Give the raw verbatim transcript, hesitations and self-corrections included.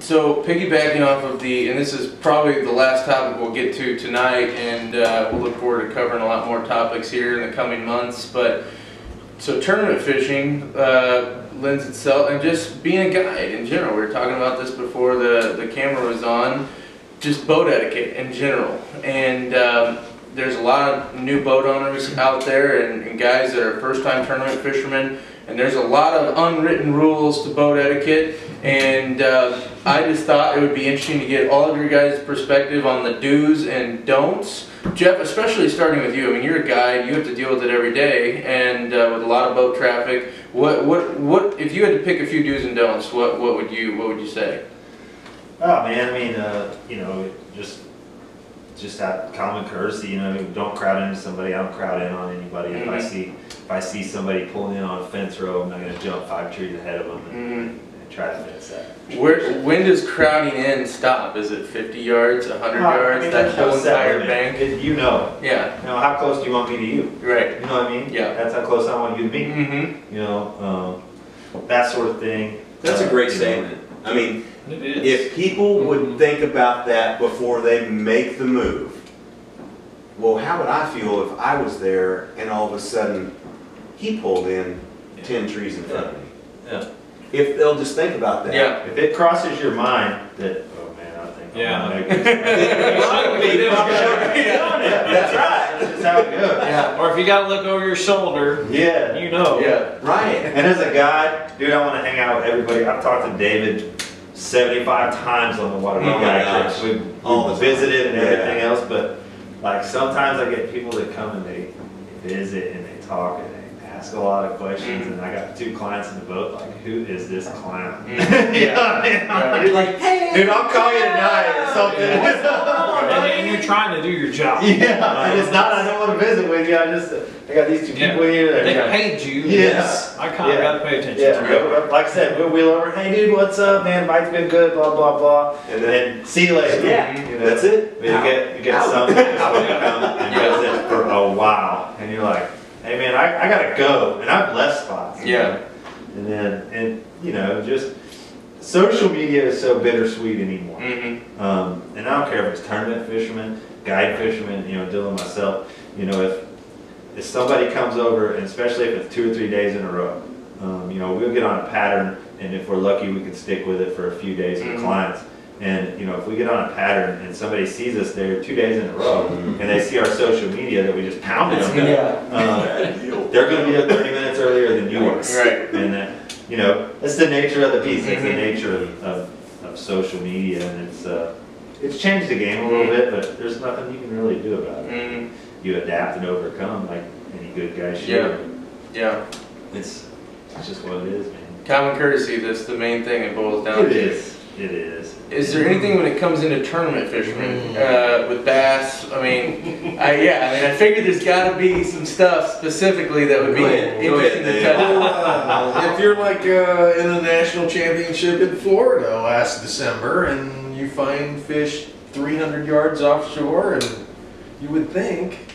So piggybacking off of the, and this is probably the last topic we'll get to tonight, and uh, we'll look forward to covering a lot more topics here in the coming months, but so tournament fishing uh, lends itself, and just being a guide in general. We were talking about this before the, the camera was on, just boat etiquette in general. And um, there's a lot of new boat owners out there and, and guys that are first time tournament fishermen, and there's a lot of unwritten rules to boat etiquette. And uh, I just thought it would be interesting to get all of your guys' perspective on the do's and don'ts. Jeff, especially starting with you, I mean, you're a guide, you have to deal with it every day, and uh, with a lot of boat traffic. What, what, what, if you had to pick a few do's and don'ts, what, what would you, what would you say? Oh man, I mean, uh, you know, just, just that common courtesy. You know, don't crowd into somebody. I don't crowd in on anybody. Mm-hmm. If I see, if I see somebody pulling in on a fence row, I'm not going to jump five trees ahead of them. And, mm-hmm. Try to fix that. Where, when does crowding in stop? Is it fifty yards, one hundred no, yards, I mean, that whole entire bank? It, you know. Yeah. You know, how close do you want me to you? Right. You know what I mean? Yeah. That's how close I want you to be. Mm-hmm. You know, um, that sort of thing. That's uh, a great statement. Know. I mean, if people mm-hmm. would think about that before they make the move, well, how would I feel if I was there and all of a sudden he pulled in yeah. ten trees in front yeah. of me? Yeah. If they'll just think about that. Yeah. If it crosses your mind that, oh man, I think yeah. I'm going to make this. That's right. That's how it goes. Yeah. Or if you got to look over your shoulder, yeah. you know. Yeah. Right. And as a guy, dude, I want to hang out with everybody. I've talked to David seventy-five times on the water. Oh my gosh. We've, we've visited and everything yeah. else, but like sometimes I get people that come and they visit and they talk and ask a lot of questions, and I got two clients in the boat. Like, who is this clown? Yeah, yeah. You're like, hey, dude, I'll call you tonight or something. Yeah. and, and you're trying to do your job. Yeah, um, and it's not. I don't want to visit with you. I just, I got these two people yeah. here. They got, paid you. Yes, yeah. I kind of yeah. got to pay attention. Yeah, to yeah. like I said, we'll wheel over. Hey, dude, what's up, man? Bite's been good. Blah blah blah. And then see you later. Yeah, you know, that's it. You get you get something, and does it for a while, and you're like, hey man, I, I gotta go, and I've left spots. Yeah. And then, and you know, just social media is so bittersweet anymore. Mm-hmm. um, and I don't care if it's tournament fishermen, guide fishermen, you know, Dillon, myself. You know, if if somebody comes over, and especially if it's two or three days in a row, um, you know, we'll get on a pattern, and if we're lucky, we can stick with it for a few days mm-hmm. with clients. And you know, if we get on a pattern and somebody sees us there two days in a row, mm-hmm. and they see our social media that we just pounded them, yeah. um, they're going to be up thirty minutes earlier than you are. Right. And that, you know, that's the nature of the piece. It's mm-hmm. the nature of, of, of social media, and it's uh, it's changed the game a little mm-hmm. bit, but there's nothing you can really do about it. Mm-hmm. You adapt and overcome, like any good guy should. Yeah. Yeah. It's it's just what it is, man. Common courtesy. That's the main thing it boils down it to. It is. It is. Is there anything when it comes into tournament fishermen uh, with bass? I mean, I, yeah, I mean, I figured there's got to be some stuff specifically that would be ahead, interesting ahead, to touch on. Uh, if you're like uh, in the national championship in Florida last December and you find fish three hundred yards offshore, and you would think